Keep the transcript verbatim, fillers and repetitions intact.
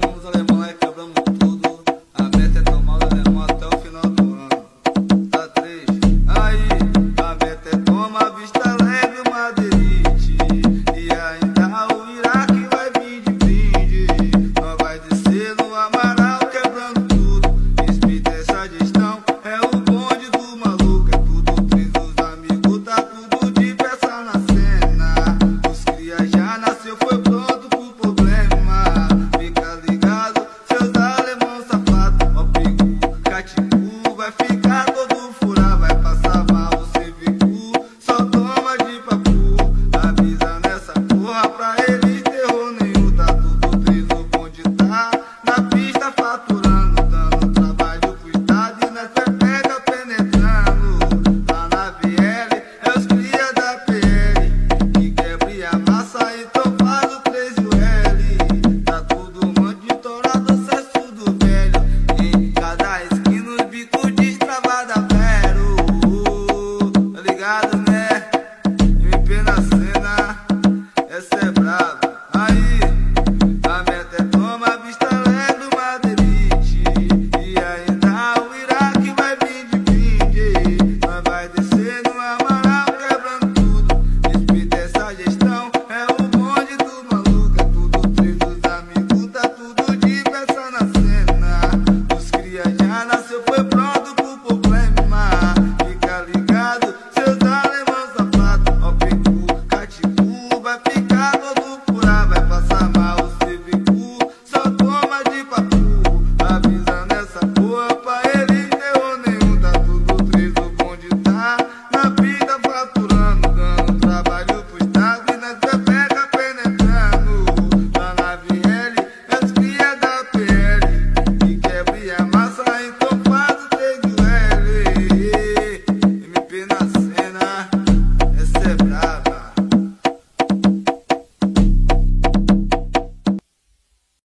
Quebramos os alemães, quebramos